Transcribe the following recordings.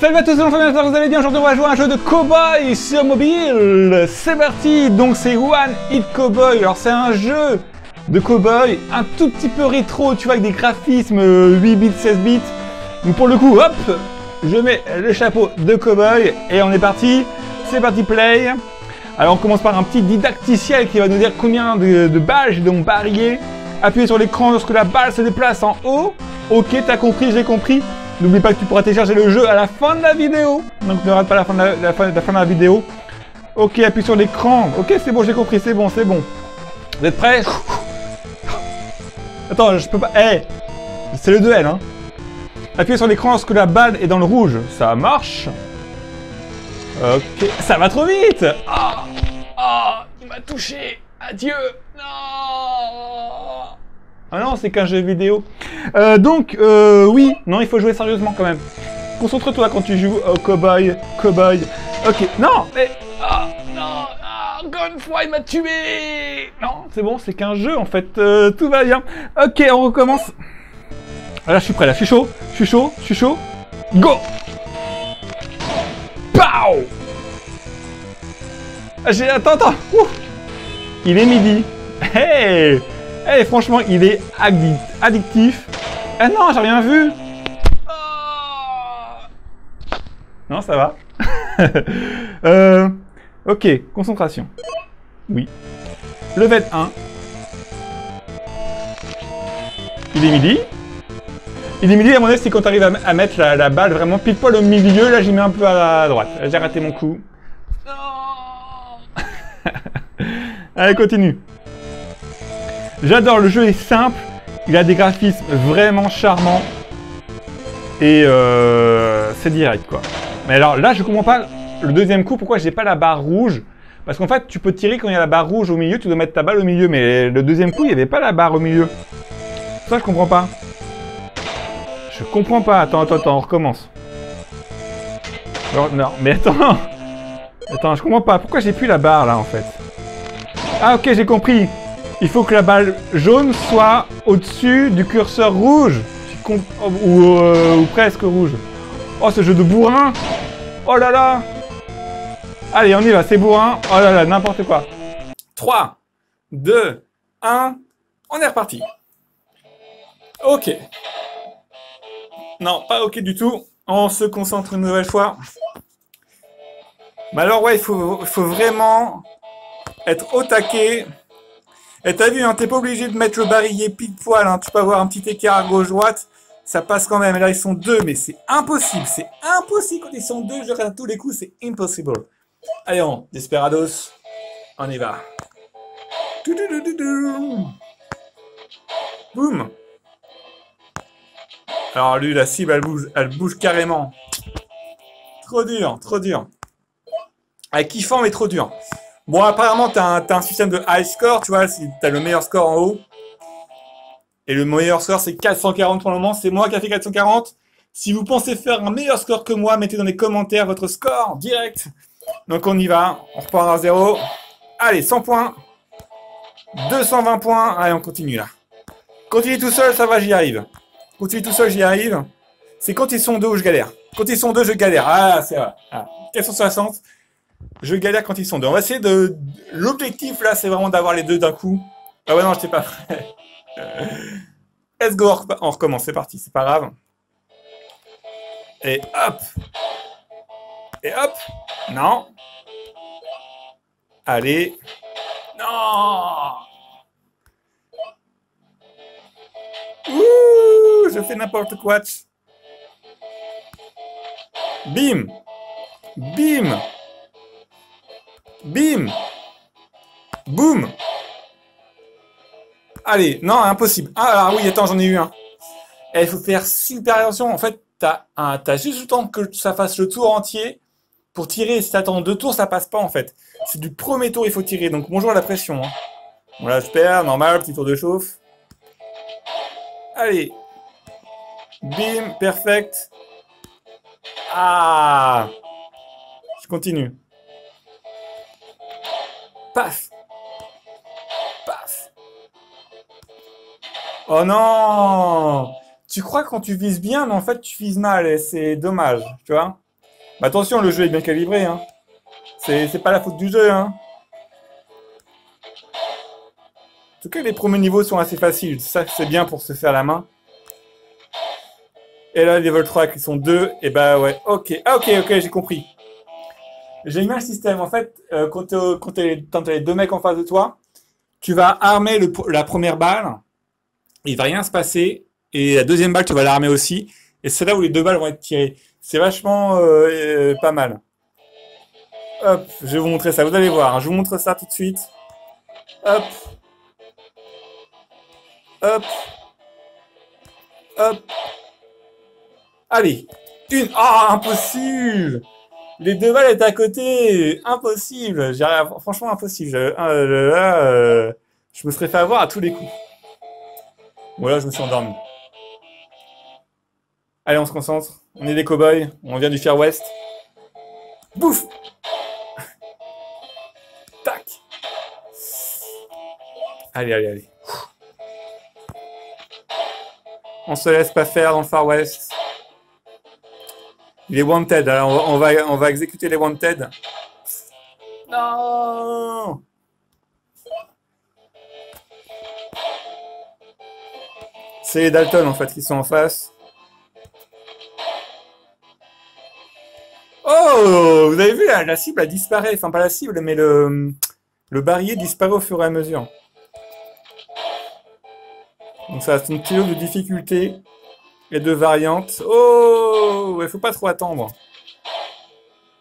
Salut à tous, j'espère que vous allez bien. Aujourd'hui on va jouer à un jeu de cowboy sur mobile. C'est parti. Donc c'est One Hit Cowboy. Alors c'est un jeu de cowboy un tout petit peu rétro, tu vois, avec des graphismes 8 bits, 16 bits. Donc pour le coup, hop, je mets le chapeau de cowboy et on est parti. C'est parti play. Alors on commence par un petit didacticiel qui va nous dire combien de balles j'ai donc barillé. Appuyez sur l'écran lorsque la balle se déplace en haut. Ok, t'as compris, j'ai compris. N'oublie pas que tu pourras télécharger le jeu à la fin de la vidéo. Donc ne rate pas la fin de la vidéo. Ok, appuie sur l'écran. Ok, c'est bon, j'ai compris, c'est bon, c'est bon. Vous êtes prêts? Attends, je peux pas... Eh, c'est le duel, hein. Appuyez sur l'écran lorsque la balle est dans le rouge. Ça marche. Ok, ça va trop vite. Ah, il m'a touché. Adieu. Non. Ah non, c'est qu'un jeu vidéo. Oui, non, il faut jouer sérieusement quand même. Concentre-toi quand tu joues au cowboy, cowboy. Ok, non, mais... Ah, non, encore une fois, il m'a tué. Non, c'est bon, c'est qu'un jeu en fait. Tout va bien. Ok, on recommence. Ah, là, je suis prêt, là, je suis chaud, je suis chaud, je suis chaud. Go. Pow. Ah, attends. Ouh. Il est midi. Hey. Eh hey, franchement, il est addictif. Ah non, j'ai rien vu. Oh. Non, ça va. Ok, concentration. Oui. Level 1. Il est midi. Il est midi, à mon avis, c'est quand tu arrives à mettre la balle vraiment pile poil au milieu. Là, j'y mets un peu à droite. J'ai raté mon coup. Oh. Allez, continue. J'adore, le jeu est simple, il a des graphismes vraiment charmants et c'est direct quoi. Mais alors là je comprends pas le deuxième coup pourquoi j'ai pas la barre rouge, parce qu'en fait tu peux tirer quand il y a la barre rouge au milieu, tu dois mettre ta balle au milieu, mais le deuxième coup il n'y avait pas la barre au milieu. Ça je comprends pas. Je comprends pas, attends, on recommence. Alors, non, mais attends, je comprends pas, pourquoi j'ai plus la barre là en fait. Ah ok, j'ai compris. Il faut que la balle jaune soit au-dessus du curseur rouge, ou presque rouge. Oh, ce jeu de bourrin. Oh là là. Allez, on y va, c'est bourrin. Oh là là, n'importe quoi. 3, 2, 1, on est reparti. Ok. Non, pas ok du tout. On se concentre une nouvelle fois. Mais alors, ouais, il faut vraiment être au taquet. Et t'as vu, hein, t'es pas obligé de mettre le barillet pile poil, hein, tu peux avoir un petit écart à gauche-droite, ça passe quand même. Et là, ils sont deux, mais c'est impossible quand ils sont deux, je rate tous les coups, c'est impossible. Allez, on, Desperados, on y va. Boum. Alors lui, la cible, elle bouge carrément. Trop dur, trop dur. Elle kiffant, mais trop dur. Bon, apparemment, t'as un système de high score, tu vois, si t'as le meilleur score en haut. Et le meilleur score, c'est 440 pour le moment. C'est moi qui a fait 440. Si vous pensez faire un meilleur score que moi, mettez dans les commentaires votre score direct. Donc, on y va. On repart à 0. Allez, 100 points. 220 points. Allez, on continue là. Continue tout seul, ça va, j'y arrive. Continue tout seul, j'y arrive. C'est quand ils sont deux où je galère. Quand ils sont deux, je galère. Ah, c'est vrai. Ah, 460. Je galère quand ils sont deux. On va essayer de... L'objectif, là, c'est vraiment d'avoir les deux d'un coup. Ah ouais, non, j'étais pas prêt. Let's go, on recommence. C'est parti, c'est pas grave. Et hop. Et hop. Non. Allez. Non. Ouh, je fais n'importe quoi. Bim. Bim. Bim. Boum. Allez, non, impossible. Ah oui, attends, j'en ai eu un. Et il faut faire super attention. En fait, t'as juste le temps que ça fasse le tour entier pour tirer. Si t'attends deux tours, ça passe pas, en fait. C'est du premier tour, il faut tirer. Donc, bonjour à la pression. Hein. Bon, là, je perds. Normal, petit tour de chauffe. Allez. Bim, perfect. Ah. Je continue. Paf. Paf. Oh non. Tu crois quand tu vises bien, mais en fait, tu vises mal et c'est dommage, tu vois. Mais attention, le jeu est bien calibré, hein. C'est pas la faute du jeu, hein. En tout cas, les premiers niveaux sont assez faciles. Ça, c'est bien pour se faire la main. Et là, level 3 qui sont 2. Et bah ouais, ok. Ah, ok, j'ai compris. J'ai le même système. En fait, quand t'as les deux mecs en face de toi, tu vas armer la première balle. Il va rien se passer. Et la deuxième balle, tu vas l'armer aussi. Et c'est là où les deux balles vont être tirées. C'est vachement pas mal. Hop, je vais vous montrer ça. Vous allez voir. Hein. Je vous montre ça tout de suite. Hop. Hop. Hop. Allez. Une. Ah, impossible. Les deux balles étaient à côté. Impossible. Franchement, impossible. Je me serais fait avoir à tous les coups. Voilà, je me suis endormi. Allez, on se concentre. On est des cow-boys. On vient du Far West. Bouf. Tac. Allez. On se laisse pas faire dans le Far West. Il est wanted. Alors on va exécuter les wanted. Non. C'est les Dalton en fait qui sont en face. Oh, vous avez vu la cible a disparu. Enfin pas la cible, mais le barillet disparaît au fur et à mesure. Donc ça a son petit lot de difficultés et de variantes. Oh, il faut pas trop attendre.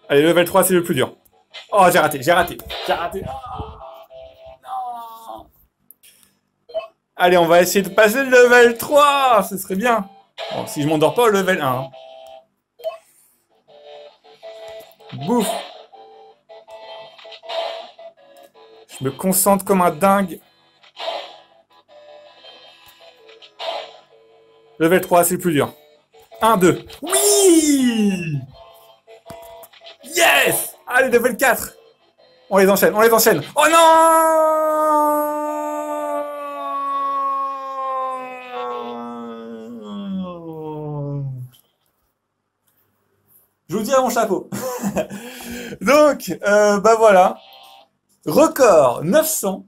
Allez, level 3, c'est le plus dur. Oh, j'ai raté. Oh, non. Allez, on va essayer de passer le level 3, ce serait bien. Bon, si je m'endors pas au level 1. Hein. Bouf. Je me concentre comme un dingue. Level 3, c'est le plus dur. 1, 2. Oui! Yes! Allez, level 4. On les enchaîne. Oh non! Je vous dirai mon chapeau. Donc, bah voilà. Record 900.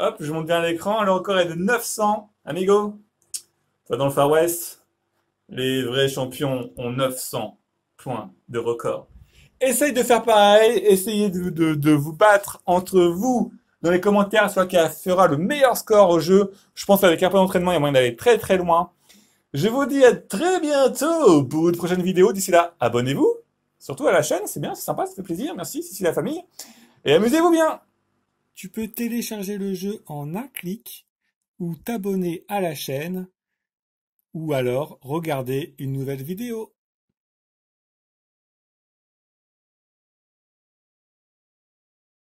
Hop, je monte bien l'écran. Le record est de 900. Amigo. Dans le Far West, les vrais champions ont 900 points de record. Essayez de faire pareil, essayez de vous battre entre vous dans les commentaires, soit qui fera le meilleur score au jeu. Je pense qu'avec un peu d'entraînement, il y a moyen d'aller très très loin. Je vous dis à très bientôt pour une prochaine vidéo. D'ici là, abonnez-vous, surtout à la chaîne, c'est bien, c'est sympa, ça fait plaisir. Merci, c'est la famille. Et amusez-vous bien. Tu peux télécharger le jeu en un clic ou t'abonner à la chaîne. Ou alors, regardez une nouvelle vidéo.